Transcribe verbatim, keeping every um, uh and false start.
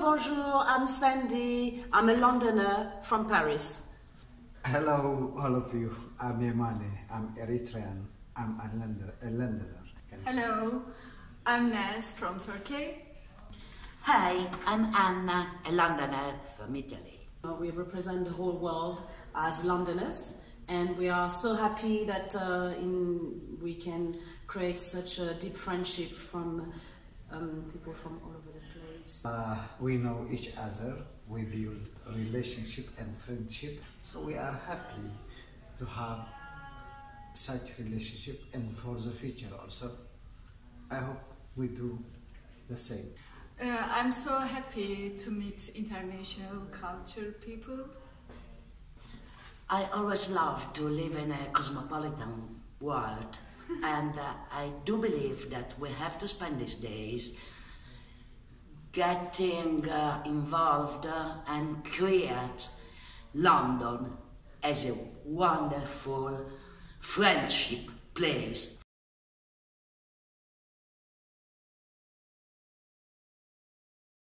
Hello, bonjour, I'm Sandy. I'm a Londoner from Paris. Hello, all of you. I'm Yemane. I'm Eritrean. I'm a Londoner. A Londoner. Hello, I'm Nez from Turkey. Hi, I'm Anna, a Londoner from Italy. We represent the whole world as Londoners, and we are so happy that uh, in, we can create such a deep friendship from um, people from all over the place. Uh, we know each other, we build relationship and friendship, so we are happy to have such relationship and for the future also. I hope we do the same. Uh, I'm so happy to meet international culture people. I always love to live in a cosmopolitan world and uh, I do believe that we have to spend these days getting uh, involved uh, and create London as a wonderful friendship place